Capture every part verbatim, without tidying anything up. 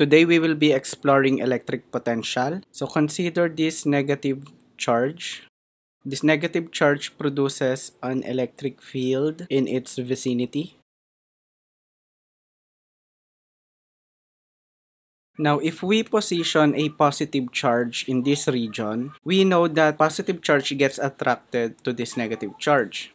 Today we will be exploring electric potential. So consider this negative charge. This negative charge produces an electric field in its vicinity. Now, if we position a positive charge in this region, we know that positive charge gets attracted to this negative charge.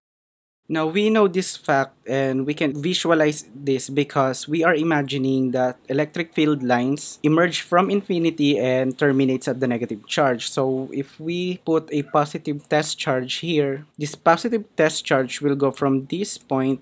Now, we know this fact and we can visualize this because we are imagining that electric field lines emerge from infinity and terminates at the negative charge. So, if we put a positive test charge here, this positive test charge will go from this point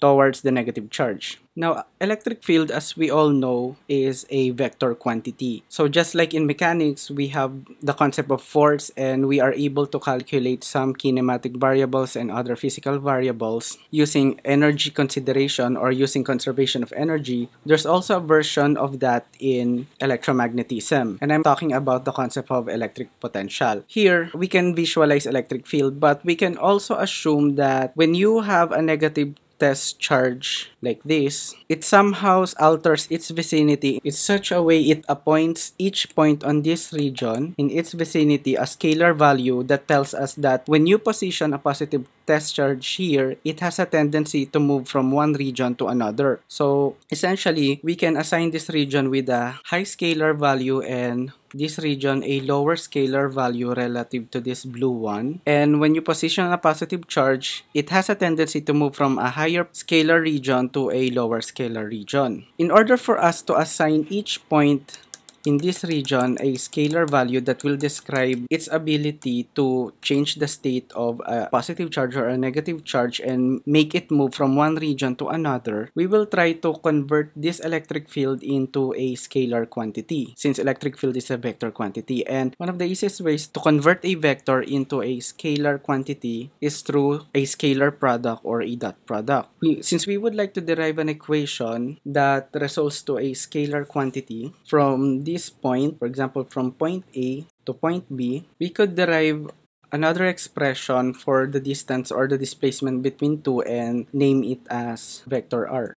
towards the negative charge. Now, electric field, as we all know, is a vector quantity. So just like in mechanics, we have the concept of force and we are able to calculate some kinematic variables and other physical variables using energy consideration or using conservation of energy. There's also a version of that in electromagnetism. And I'm talking about the concept of electric potential. Here, we can visualize electric field, but we can also assume that when you have a negative test charge like this, it somehow alters its vicinity in such a way it appoints each point on this region in its vicinity a scalar value that tells us that when you position a positive test charge here, it has a tendency to move from one region to another. So essentially, we can assign this region with a high scalar value and this region a lower scalar value relative to this blue one. And when you position a positive charge, it has a tendency to move from a higher scalar region to a lower scalar region. In order for us to assign each point in this region a scalar value that will describe its ability to change the state of a positive charge or a negative charge and make it move from one region to another, we will try to convert this electric field into a scalar quantity since electric field is a vector quantity. And one of the easiest ways to convert a vector into a scalar quantity is through a scalar product or a dot product. We, since we would like to derive an equation that results to a scalar quantity from this this point, for example, from point A to point B, we could derive another expression for the distance or the displacement between two and name it as vector R.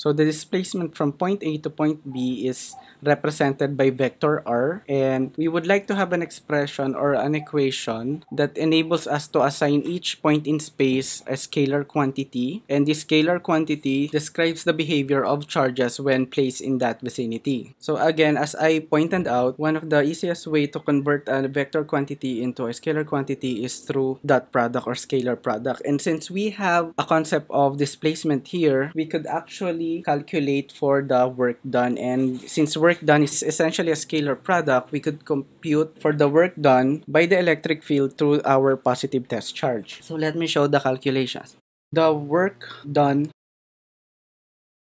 So the displacement from point A to point B is represented by vector R, and we would like to have an expression or an equation that enables us to assign each point in space a scalar quantity, and this scalar quantity describes the behavior of charges when placed in that vicinity. So again, as I pointed out, one of the easiest way to convert a vector quantity into a scalar quantity is through dot product or scalar product, and since we have a concept of displacement here, we could actually calculate for the work done, and since work done is essentially a scalar product, we could compute for the work done by the electric field through our positive test charge. So let me show the calculations. The work done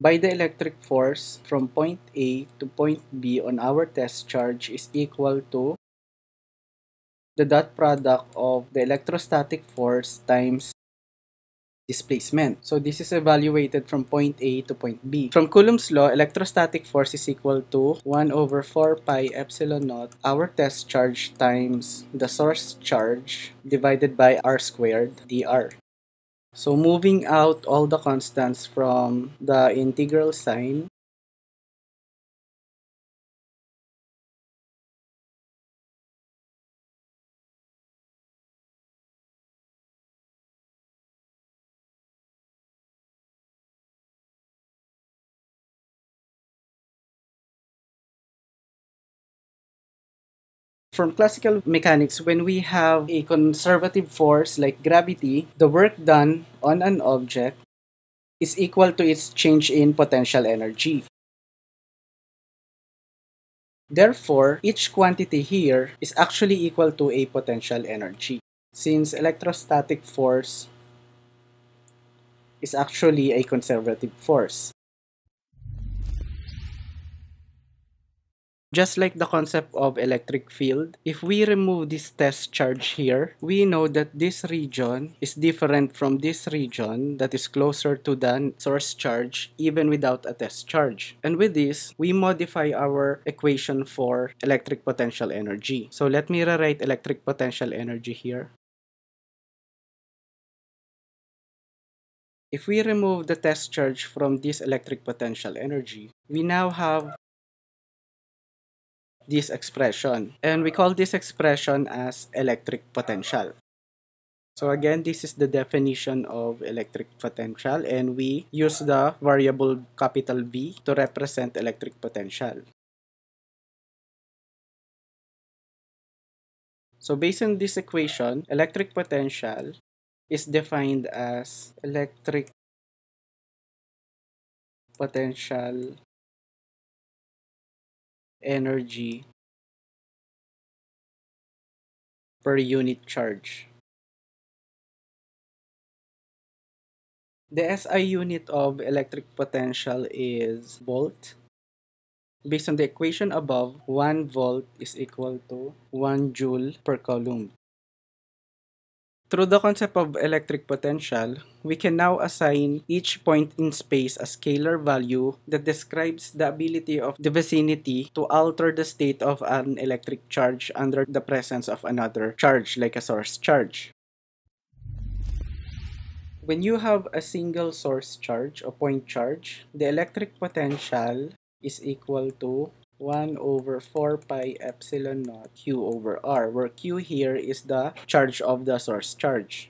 by the electric force from point A to point B on our test charge is equal to the dot product of the electrostatic force times displacement. So this is evaluated from point A to point B. From Coulomb's law, electrostatic force is equal to one over four pi epsilon naught our test charge times the source charge divided by r squared dr. So moving out all the constants from the integral sign, from classical mechanics, when we have a conservative force like gravity, the work done on an object is equal to its change in potential energy. Therefore, each quantity here is actually equal to a potential energy, since electrostatic force is actually a conservative force. Just like the concept of electric field, if we remove this test charge here, we know that this region is different from this region that is closer to the source charge even without a test charge. And with this, we modify our equation for electric potential energy. So let me rewrite electric potential energy here. If we remove the test charge from this electric potential energy, we now have this expression, and we call this expression as electric potential. So again, this is the definition of electric potential, and we use the variable capital V to represent electric potential. So based on this equation, electric potential is defined as electric potential energy per unit charge. The S I unit of electric potential is volt. Based on the equation above, one volt is equal to one joule per coulomb. Through the concept of electric potential, we can now assign each point in space a scalar value that describes the ability of the vicinity to alter the state of an electric charge under the presence of another charge, like a source charge. When you have a single source charge or point charge, the electric potential is equal to one over four pi epsilon naught Q over R, where Q here is the charge of the source charge.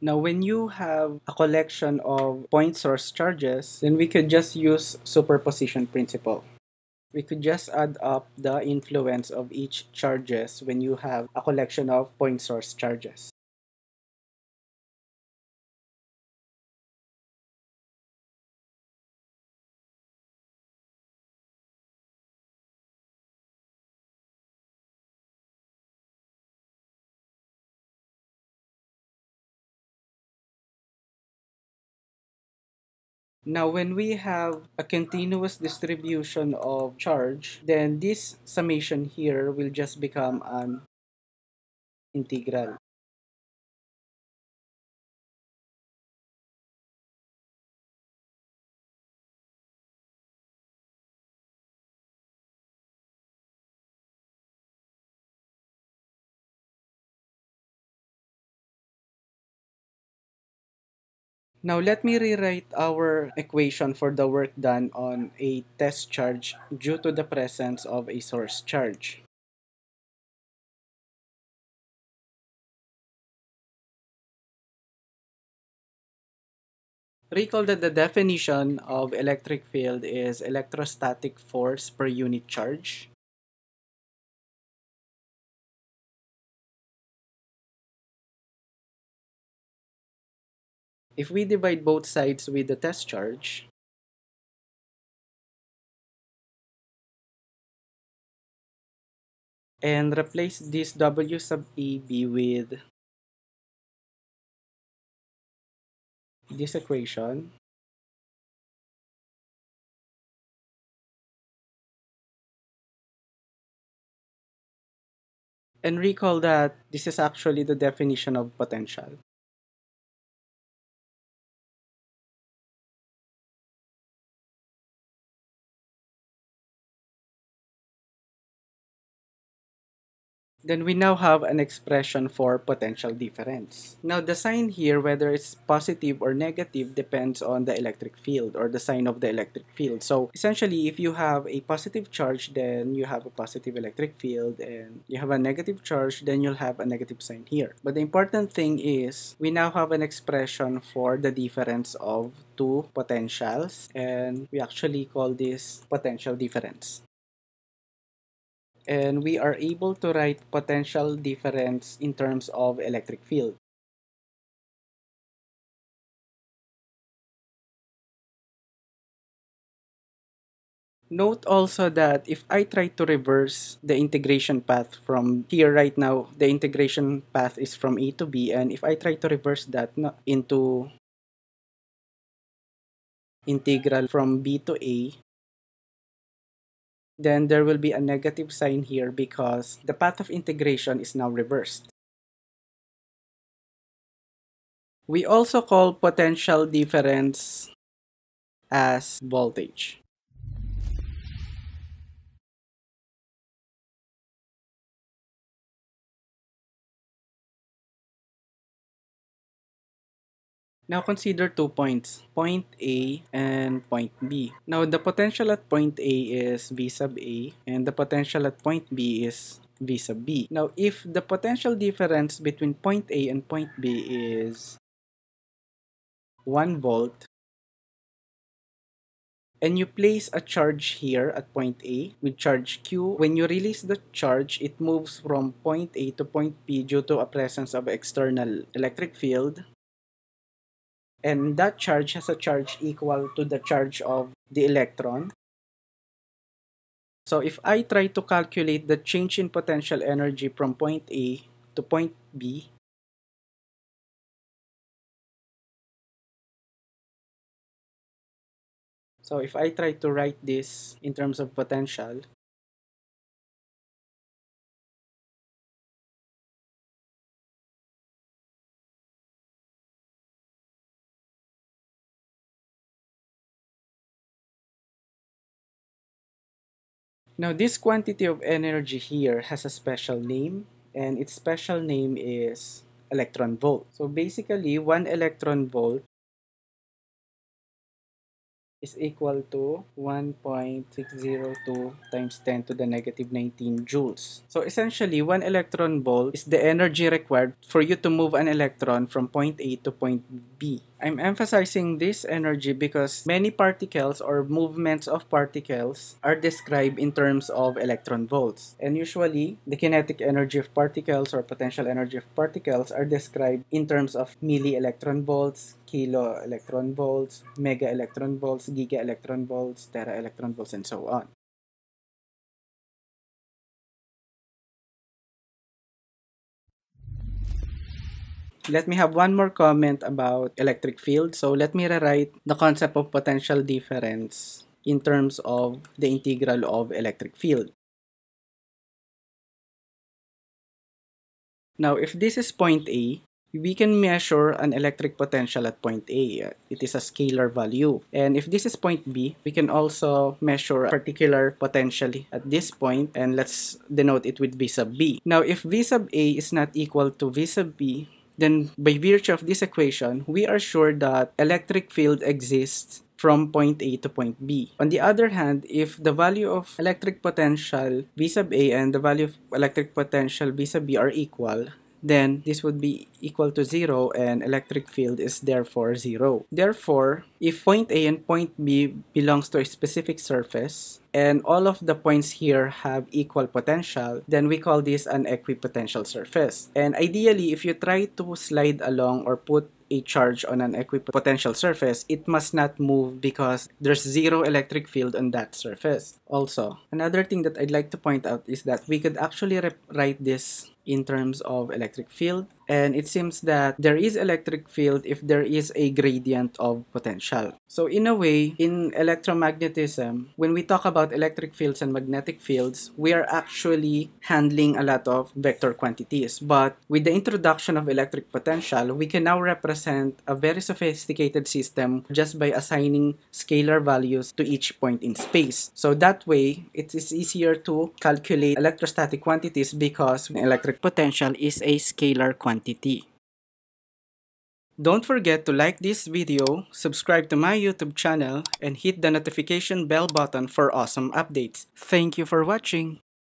Now, when you have a collection of point source charges, then we could just use superposition principle. We could just add up the influence of each charges when you have a collection of point source charges. Now, when we have a continuous distribution of charge, then this summation here will just become an integral. Now, let me rewrite our equation for the work done on a test charge due to the presence of a source charge. Recall that the definition of electric field is electrostatic force per unit charge. If we divide both sides with the test charge, and replace this W sub A B with this equation, and recall that this is actually the definition of potential. Then we now have an expression for potential difference. Now, the sign here, whether it's positive or negative, depends on the electric field or the sign of the electric field. So essentially, if you have a positive charge, then you have a positive electric field, and you have a negative charge, then you'll have a negative sign here. But the important thing is we now have an expression for the difference of two potentials, and we actually call this potential difference. And we are able to write potential difference in terms of electric field. Note also that if I try to reverse the integration path from here right now, the integration path is from A to B, and if I try to reverse that into integral from B to A, then there will be a negative sign here because the path of integration is now reversed. We also call potential difference as voltage. Now consider two points, point A and point B. Now the potential at point A is V sub A and the potential at point B is V sub B. Now if the potential difference between point A and point B is one volt and you place a charge here at point A with charge Q, when you release the charge, it moves from point A to point B due to a presence of external electric field. And that charge has a charge equal to the charge of the electron. So if I try to calculate the change in potential energy from point A to point B, so if I try to write this in terms of potential, now this quantity of energy here has a special name, and its special name is electron volt. So basically, one electron volt is equal to one point six zero two times ten to the negative nineteen joules. So essentially, one electron volt is the energy required for you to move an electron from point A to point B. I'm emphasizing this energy because many particles or movements of particles are described in terms of electron volts. And usually, the kinetic energy of particles or potential energy of particles are described in terms of milli electron volts, kilo electron volts, mega electron volts, giga electron volts, tera electron volts, and so on. Let me have one more comment about electric field. So let me rewrite the concept of potential difference in terms of the integral of electric field. Now, if this is point A, we can measure an electric potential at point A. It is a scalar value. And if this is point B, we can also measure a particular potential at this point, and let's denote it with V sub B. Now, if V sub A is not equal to V sub B, then by virtue of this equation, we are sure that electric field exists from point A to point B. On the other hand, if the value of electric potential V sub A and the value of electric potential V sub B are equal, then this would be equal to zero and electric field is therefore zero. Therefore, if point A and point B belongs to a specific surface and all of the points here have equal potential, then we call this an equipotential surface. And ideally, if you try to slide along or put a charge on an equipotential surface, it must not move because there's zero electric field on that surface. Also, another thing that I'd like to point out is that we could actually write this in terms of electric field, and it seems that there is electric field if there is a gradient of potential. So in a way, in electromagnetism, when we talk about electric fields and magnetic fields, we are actually handling a lot of vector quantities. But with the introduction of electric potential, we can now represent a very sophisticated system just by assigning scalar values to each point in space. So that way, it is easier to calculate electrostatic quantities because electric potential is a scalar quantity. Quantity. Don't forget to like this video, subscribe to my YouTube channel, and hit the notification bell button for awesome updates. Thank you for watching!